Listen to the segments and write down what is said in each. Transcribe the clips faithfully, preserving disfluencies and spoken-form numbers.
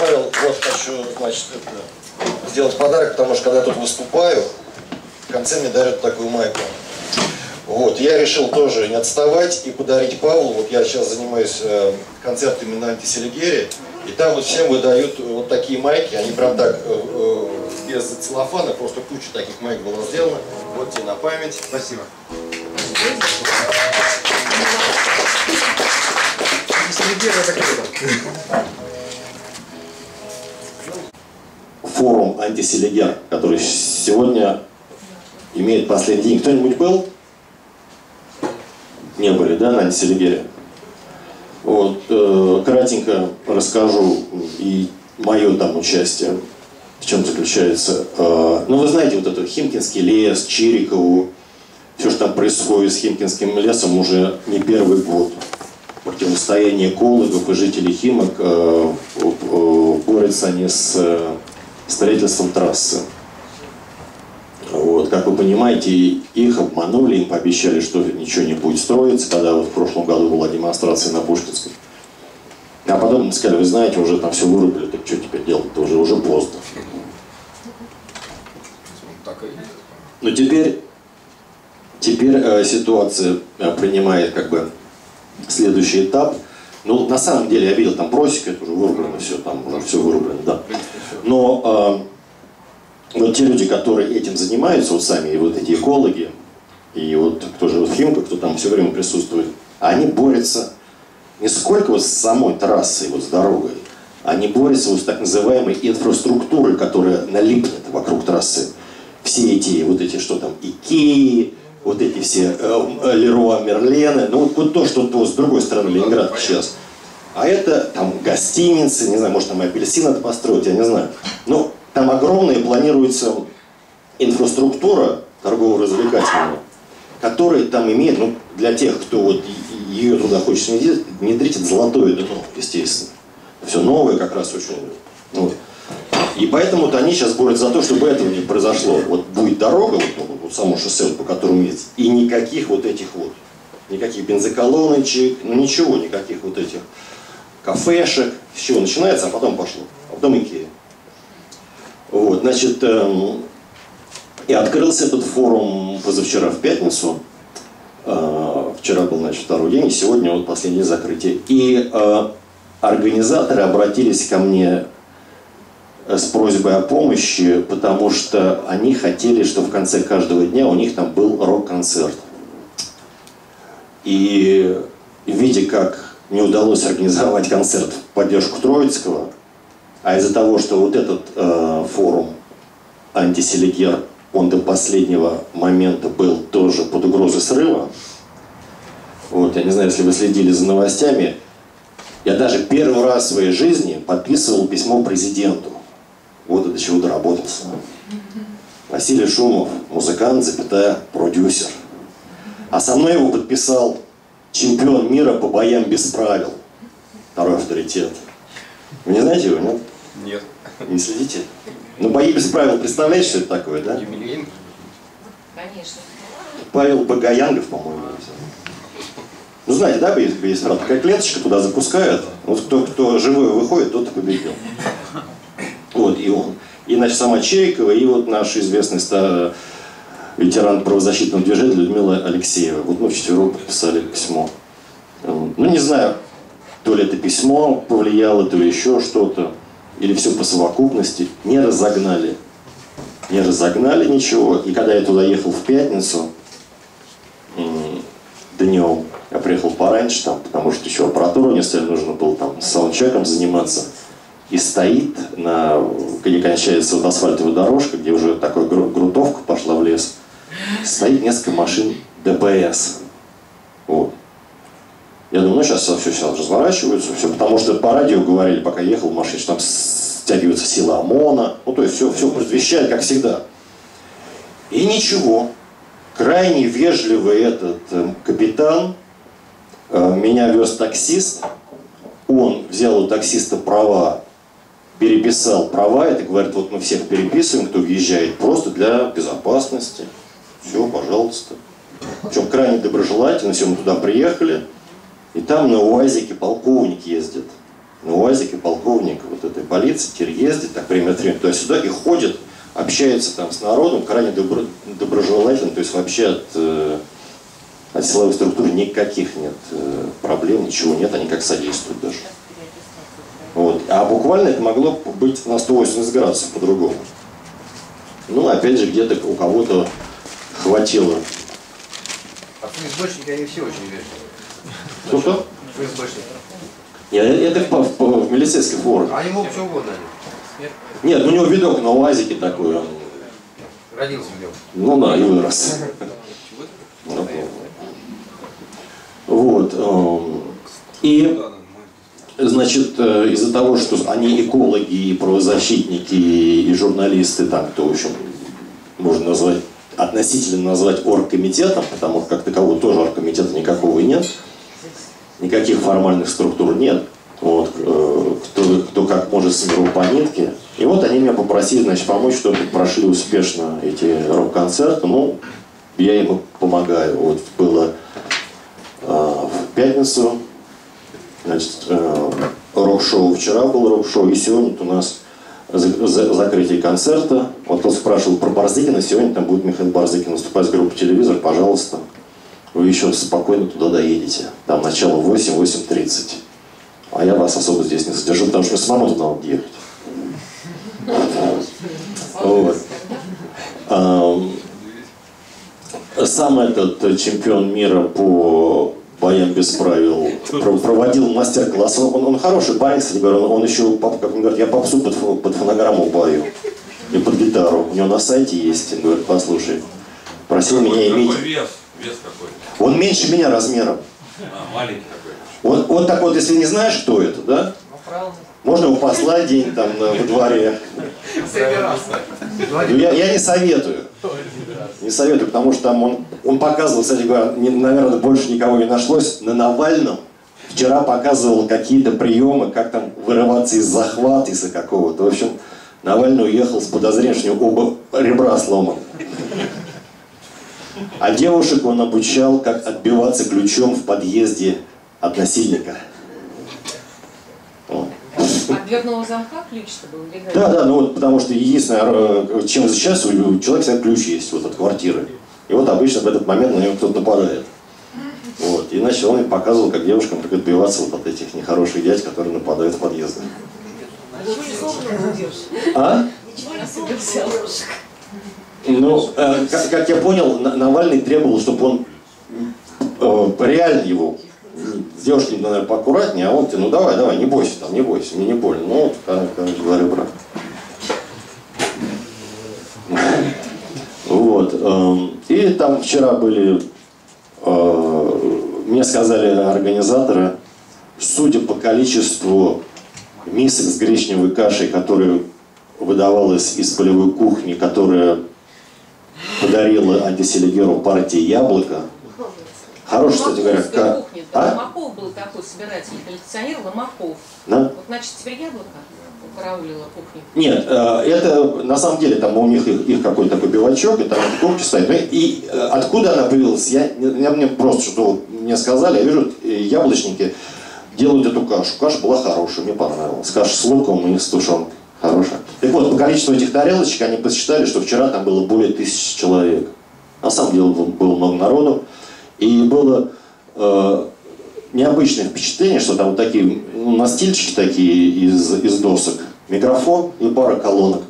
Павел, вот хочу, значит, это, сделать подарок, потому что когда я тут выступаю, в конце мне дарят такую майку. Вот, я решил тоже не отставать и подарить Павлу. Вот я сейчас занимаюсь э, концертами на Антиселигере, и там вот всем выдают вот такие майки, они прям так, э, э, без целлофана, просто куча таких майк была сделана. Вот тебе на память. Спасибо. Антиселигер это круто. Форум Антиселигер, который сегодня имеет последний день. Кто-нибудь был? Не были, да, на Антиселигере? Вот, э, кратенько расскажу и мое там участие, в чем заключается. Э, ну, вы знаете, вот этот Химкинский лес, Чирикову, все, что там происходит с Химкинским лесом, уже не первый год. Противостояние экологов и жителей Химок, э, э, борются они с э, строительством трассы. Вот, как вы понимаете, их обманули, им пообещали, что ничего не будет строиться, когда вот в прошлом году была демонстрация на Пушкинской. А потом им сказали, вы знаете, уже там все вырубили, так что теперь делать-то, уже, уже поздно. Но теперь, теперь э, ситуация э, принимает как бы следующий этап. Ну, на самом деле, я видел там просеки, это уже вырублено все, там уже все вырублено, да. Но... Э, Вот те люди, которые этим занимаются, вот сами, и вот эти экологи, и вот кто живет в Химках, кто там все время присутствует, они борются не сколько вот с самой трассой, вот с дорогой, они борются вот с так называемой инфраструктурой, которая налипнет вокруг трассы. Все эти, вот эти, что там, Икеи, вот эти все э, Леруа Мерлены, ну вот, вот то, что то, с другой стороны Ленинграда сейчас. А это там гостиницы, не знаю, может там и апельсин надо построить, я не знаю. Но там огромная планируется инфраструктура торгово-развлекательная, которая там имеет, ну, для тех, кто вот ее туда хочет внедрить, это золотое дно, естественно. Все новое как раз очень. Вот. И поэтому вот они сейчас борются за то, чтобы этого не произошло. Вот будет дорога, вот, вот само шоссе, вот, по которому есть, и никаких вот этих вот, никаких бензоколоночек, ну ничего, никаких вот этих кафешек. С чего начинается, а потом пошло. А потом Икеа. Вот, значит, эм, и открылся этот форум позавчера в пятницу. Э, вчера был, значит, второй день, и сегодня вот последнее закрытие. И э, организаторы обратились ко мне с просьбой о помощи, потому что они хотели, чтобы в конце каждого дня у них там был рок-концерт. И видя, как не удалось организовать концерт в поддержку Троицкого, а из-за того, что вот этот э, форум Антиселигер, он до последнего момента был тоже под угрозой срыва. Вот, я не знаю, если вы следили за новостями, я даже первый раз в своей жизни подписывал письмо президенту. Вот до чего доработался. Василий Шумов, музыкант, запятая, продюсер. А со мной его подписал чемпион мира по боям без правил. Второй авторитет. Вы не знаете его, нет? Нет. Не следите? Ну, бои без правил, представляешь, что это такое, да? Юбилейный. Конечно. Павел Болоянгов, по-моему. Ну, знаете, да, бои без правил? Такая клеточка туда запускают. Вот кто, кто живой выходит, тот и победил. Вот, и он. И, значит, сама Чирикова, и вот наш известный стар... ветеран правозащитного движения Людмила Алексеева. Вот мы вчетвером подписали письмо. Ну, не знаю... То ли это письмо повлияло, то ли еще что-то, или все по совокупности, не разогнали. Не разогнали ничего. И когда я туда ехал в пятницу, днем, я приехал пораньше, там, потому что еще аппаратуру не стали, нужно было там с саундчеком заниматься. И стоит, на, где кончается вот асфальтовая дорожка, где уже такая грунтовка пошла в лес, стоит несколько машин ДПС. Вот. Я думаю, ну сейчас все сейчас разворачиваются, все, потому что по радио говорили, пока ехал в машине, что там стягиваются силы ОМОНа, ну то есть все, все предвещает, как всегда. И ничего, крайне вежливый этот э, капитан, э, меня вез таксист, он взял у таксиста права, переписал права, это говорит, вот мы всех переписываем, кто въезжает, просто для безопасности, все, пожалуйста. Причем крайне доброжелательно, все мы туда приехали. И там на УАЗике полковник ездит. На УАЗике полковник, вот это рецитир ездит, так время от времени туда-сюда и ходит, общается там с народом, крайне добро, доброжелательно, то есть вообще от, э, от силовых структур никаких нет э, проблем, ничего нет, они как содействуют даже. Вот. А буквально это могло быть на сто восемьдесят градусов по-другому. Ну, опять же, где-то у кого-то хватило. А ФСБшники, они все очень вежливые. Ну что? ФСБшники. Я, это в, в, в милицейских формах. Они могут все угодно. Нет? Нет, у него видок на УАЗике такой. Он... Родился в нем. Ну да, и вырос. Вот. И, значит, из-за того, что они экологи, и правозащитники, и журналисты, так, то, в общем, можно назвать, относительно назвать оргкомитетом, потому как такового тоже оргкомитета никакого и нет. Никаких формальных структур нет. Вот, э, кто, кто как может соберу по нитке. И вот они меня попросили, значит, помочь, чтобы прошли успешно эти рок-концерты. Ну, я им помогаю. Вот было э, в пятницу, значит, э, рок-шоу вчера был рок-шоу, и сегодня у нас за, за, закрытие концерта. Вот кто спрашивал про Барзыкина, сегодня там будет Михаил Барзыкин выступать с группой «Телевизор», пожалуйста. Вы еще спокойно туда доедете. Там начало восемь, восемь тридцать. А я вас особо здесь не задержу, потому что самому туда надо ехать. Сам этот чемпион мира по боям без правил проводил мастер-класс. Он хороший парень, кстати говоря, он еще, как он говорит, я попсу под фонограмму бою и под гитару. У него на сайте есть, он говорит, послушай. Просил меня иметь... Вес какой? Он меньше меня размером. А, маленький такой. Он, он так вот, если не знаешь, кто это, да? Ну, можно его послать день там во дворе. Я, я не советую. Не советую, потому что там он, он показывал, кстати говоря, не, наверное, больше никого не нашлось, на Навальном вчера показывал какие-то приемы, как там вырываться из захвата, из-за какого-то. В общем, Навальный уехал с подозрением, что у него оба ребра сломаны. А девушек он обучал, как отбиваться ключом в подъезде от насильника. От дверного замка ключ-то был? Да, да, ну вот потому что единственное, чем сейчас у человека всегда ключ есть вот от квартиры. И вот обычно в этот момент на него кто-то нападает. Вот. И значит, он им показывал, как девушкам как отбиваться вот от этих нехороших дядь, которые нападают в подъезды. А? Ну, э, как, как я понял, Навальный требовал, чтобы он э, реально его, с девушкой, наверное, поаккуратнее, а он тебе, ну давай, давай, не бойся там, не бойся, мне не больно. Ну, короче говоря, брат. Вот. Э, и там вчера были, э, мне сказали организаторы, судя по количеству мисок с гречневой кашей, которые выдавалась из полевой кухни, которая подарила антиселигеру партии «Яблоко». Хорош, кстати говоря, как... А? Ломаков был такой собиратель, коллекционер Ломаков. Да? Вот, значит, теперь «Яблоко» управляла кухней? Нет, это на самом деле там у них их какой-то такой белочок, и там кухня стоит. И откуда она появилась, я, я мне просто что-то мне сказали, я вижу, яблочники делают эту кашу. Каша была хорошая, мне понравилась. Каша с луком и с тушенкой. Хорошая. Так вот, по количеству этих тарелочек они посчитали, что вчера там было более тысячи человек. На самом деле было, было много народу. И было э, необычное впечатление, что там вот такие ну, настильчики такие из, из досок, микрофон и пара колонок.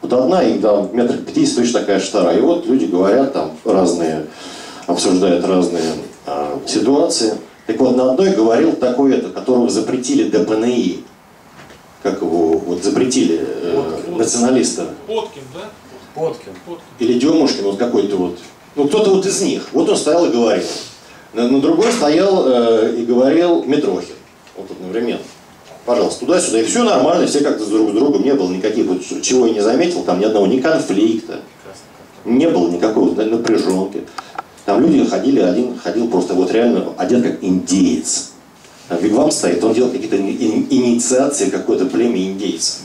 Вот одна, и там в метрах пятидесяти точно такая же вторая. И вот люди говорят там разные, обсуждают разные э, ситуации. Так вот, на одной говорил такой это, которого запретили ДПНИ. Как его вот запретили э, националиста. Поткин, да? Поткин. Или Демушкин, вот какой-то вот. Ну, кто-то вот из них. Вот он стоял и говорил. На, на другой стоял э, и говорил Митрохин. Вот одновременно. Пожалуйста, туда-сюда. И все нормально, все как-то друг с другом. Не было никаких, вот, чего я не заметил, там ни одного ни конфликта. Не было никакой да, напряженки. Там люди ходили, один ходил просто вот реально одет как индеец. Вигвам стоит, он делал какие-то инициации какое-то племя индейцев.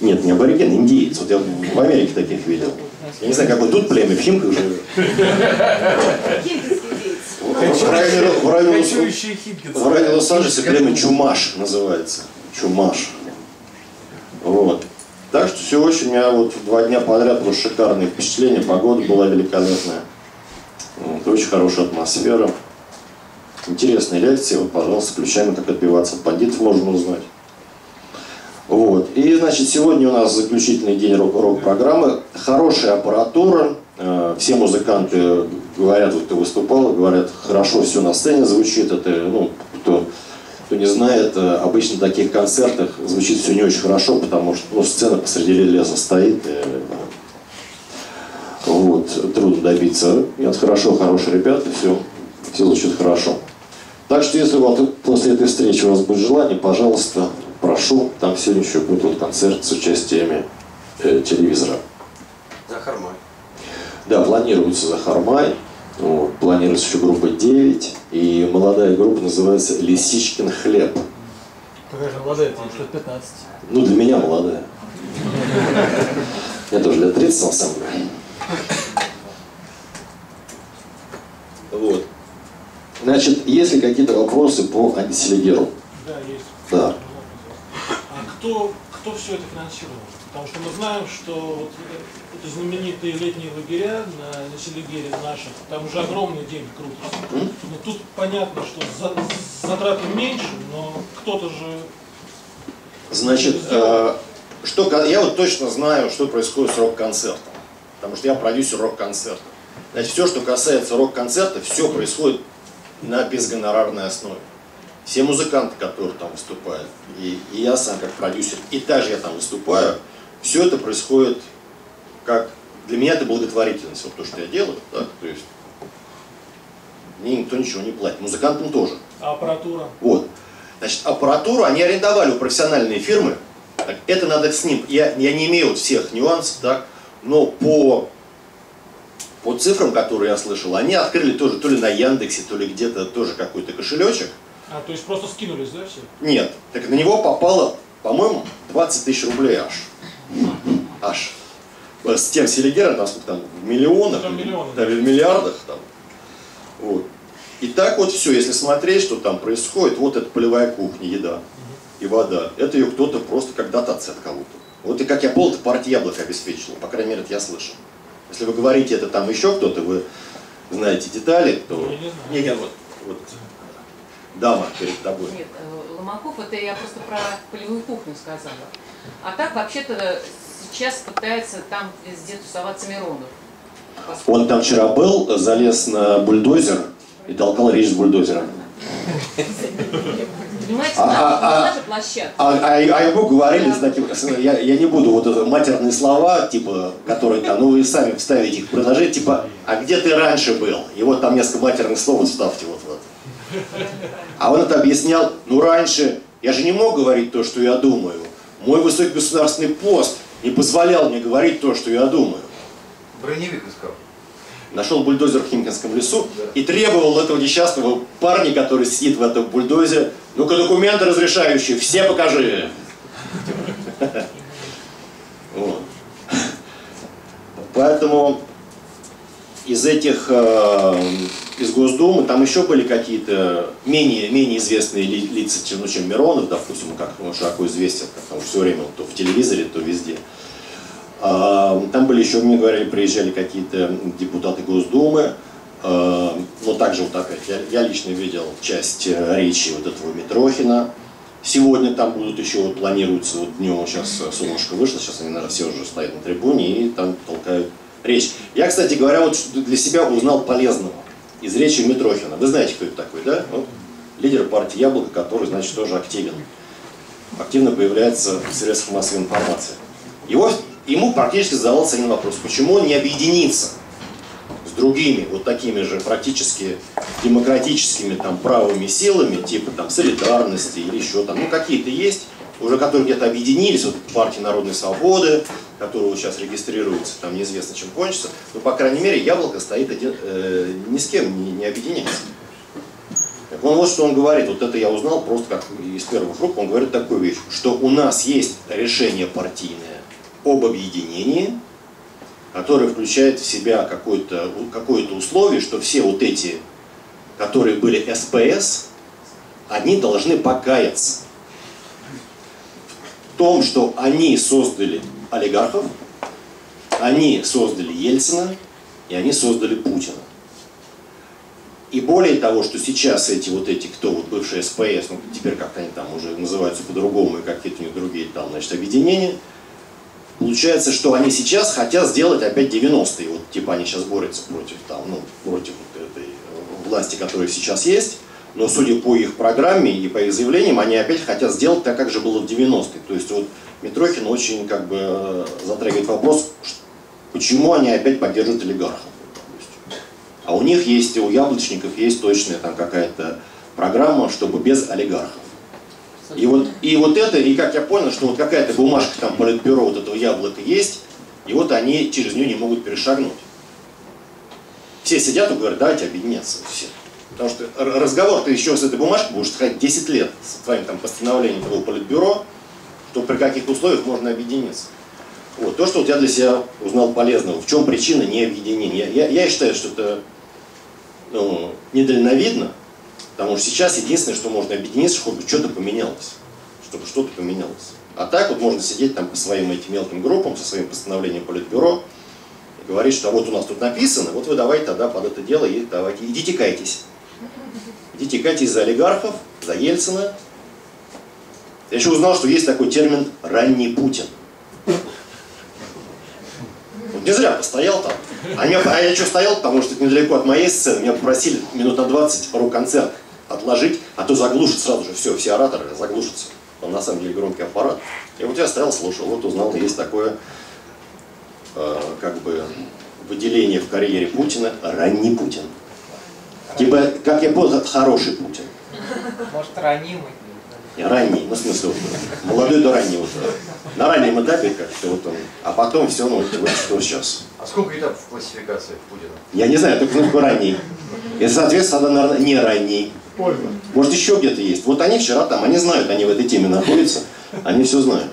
Нет, не абориген, индейец. Вот я в Америке таких видел. Я не знаю, какое тут племя, в Химках живет. Химкинский лес. В районе Лос-Анджелеса племя Чумаш называется. Чумаш. Вот. Так что сегодня у меня вот два дня подряд было шикарное впечатление. Погода была великолепная. Вот, очень хорошая атмосфера. Интересные лекции. Вот, пожалуйста, ключами как отбиваться от бандитов можно узнать. Вот. И, значит, сегодня у нас заключительный день рок-программы. Хорошая аппаратура. Все музыканты говорят, вот ты выступал, говорят, хорошо все на сцене звучит. Это, ну, кто, кто не знает, обычно в таких концертах звучит все не очень хорошо, потому что ну, сцена посреди леса стоит. И, вот, трудно добиться. И это хорошо, хорошие ребята, все, все звучит хорошо. Так что, если вот, после этой встречи у вас будет желание, пожалуйста, прошу. Там сегодня еще будет вот концерт с участием э, телевизора. Захармай. Да, планируется Захармай, вот, планируется еще группа девять, и молодая группа называется «Лисичкин Хлеб». Какая же молодая, потому что пятнадцать. Ну, для меня молодая. Я тоже лет тридцать, на самом деле. Вот. Значит, есть ли какие-то вопросы по Антиселигеру? Да, есть. Да. А кто, кто все это финансировал? Потому что мы знаем, что вот эти знаменитые летние лагеря на, на Селигере наших, там уже огромные деньги крутятся. Но тут понятно, что за, затраты меньше, но кто-то же... Значит, э, что, я вот точно знаю, что происходит с рок-концертом, потому что я продюсер рок-концерта. Значит, все, что касается рок-концерта, все происходит на безгонорарной основе. Все музыканты, которые там выступают, и, и я сам как продюсер, и также я там выступаю, все это происходит как... Для меня это благотворительность, вот то, что я делаю, да? То есть мне никто ничего не платит, музыкантам тоже. А аппаратура? Вот. Значит, аппаратуру они арендовали у профессиональной фирмы, так, это надо с ним, я, я не имею всех нюансов, так, но по, по цифрам, которые я слышал, они открыли тоже то ли на Яндексе, то ли где-то тоже какой-то кошелечек. А, то есть просто скинулись, да, все? Нет, так на него попало, по-моему, двадцать тысяч рублей аж. Аж. С тем Селигером, там сколько там, в миллионах, там миллионы, да, в миллиардах. Там. Вот. И так вот все, если смотреть, что там происходит, вот это полевая кухня, еда угу. и вода. Это ее кто-то просто как дотация от кого-то. Вот и как я пол-то партия яблоко обеспечил, по крайней мере, это я слышал. Если вы говорите, это там еще кто-то, вы знаете детали, то... Не, не, вот, вот. Дама перед тобой. Нет, Ломаков, это я просто про полевую кухню сказала. А так, вообще-то, сейчас пытается там везде тусоваться Миронов. Поскольку... Он там вчера был, залез на бульдозер и толкал речь с бульдозером. Понимаете, наша площадка. А ему говорили, я не буду вот это матерные слова, типа, которые там, ну вы сами вставите их в предложение, типа, а где ты раньше был? И вот там несколько матерных слов вставьте вот вот. А он это объяснял, ну раньше я же не мог говорить то, что я думаю. Мой высокий государственный пост не позволял мне говорить то, что я думаю. Броневик искал. Нашел бульдозер в Химкинском лесу, да, и требовал этого несчастного парня, который сидит в этом бульдозе, ну-ка документы разрешающие, все покажи. Поэтому... Из этих, э, из Госдумы, там еще были какие-то менее, менее известные ли, лица, чем, ну, чем Миронов, допустим, как он широко известен, потому что все время то в телевизоре, то везде. Э, там были еще, мне говорили, приезжали какие-то депутаты Госдумы, э, но также вот опять, я, я лично видел часть речи вот этого Митрохина. Сегодня там будут еще, вот планируется, вот днем вот сейчас солнышко вышло, сейчас они, наверное, все уже стоят на трибуне и там толкают речь. Я, кстати говоря, вот для себя узнал полезного из речи Митрохина. Вы знаете, кто это такой, да? Вот, лидер партии «Яблоко», который, значит, тоже активен. Активно появляется в средствах массовой информации. Его, ему практически задавался один вопрос. Почему он не объединится с другими вот такими же практически демократическими там правыми силами, типа там солидарности или еще там, ну какие-то есть, уже которые где-то объединились, вот партии народной свободы, которые сейчас регистрируются, там неизвестно, чем кончится, но, по крайней мере, «Яблоко» стоит один, э, ни с кем не, не объединяется. Так он вот что он говорит, вот это я узнал просто как из первых рук, он говорит такую вещь, что у нас есть решение партийное об объединении, которое включает в себя какое-то какое-то условие, что все вот эти, которые были эс пэ эс, они должны покаяться в том, что они создали олигархов, они создали Ельцина и они создали Путина. И более того, что сейчас эти вот эти, кто вот бывшие эс пэ эс, ну теперь как-то они там уже называются по-другому и какие-то у них другие там, значит, объединения, получается, что они сейчас хотят сделать опять девяностые. Вот типа они сейчас борются против там, ну, против вот этой власти, которая сейчас есть, но судя по их программе и по их заявлениям, они опять хотят сделать так, как же было в девяностые. То есть вот Митрохин очень как бы затрагивает вопрос, почему они опять поддерживают олигархов. А у них есть, у яблочников есть точная там какая-то программа, чтобы без олигархов. И вот, и вот это, и как я понял, что вот какая-то бумажка там политбюро вот этого яблока есть, и вот они через нее не могут перешагнуть. Все сидят и говорят, давайте объединяться все. Потому что разговор-то еще с этой бумажкой будет ходить десять лет, с вами там постановлением того политбюро, что при каких условиях можно объединиться. Вот, то, что вот я для себя узнал полезного, в чем причина необъединения. Я, я, я считаю, что это ну, недальновидно, потому что сейчас единственное, что можно объединиться, чтобы что-то поменялось. Чтобы что-то поменялось. А так вот можно сидеть там по своим этим мелким группам, со своим постановлением политбюро, и говорить, что а вот у нас тут написано, вот вы давайте тогда под это дело, и давайте, идите кайтесь. Идите кайтесь за олигархов, за Ельцина. Я еще узнал, что есть такой термин «ранний Путин». Не зря постоял там. А, меня, а я еще стоял, потому что недалеко от моей сцены меня попросили минут на двадцать рок-концерт отложить, а то заглушит сразу же все, все ораторы заглушатся. Он на самом деле громкий аппарат. И вот я стоял, слушал, вот узнал, есть такое э, как бы выделение в карьере Путина «ранний Путин». Типа, как я понял, это хороший Путин. Может, ранимый? Не, ранний, ну в смысле, вот, молодой до раннего. На раннем этапе как-то вот он, а потом все, ну вот что сейчас. А сколько этапов в классификации Путина? Я не знаю, только ну, ранний. И, соответственно, она, наверное, не ранний. Может еще где-то есть. Вот они вчера там, они знают, они в этой теме находятся, они все знают.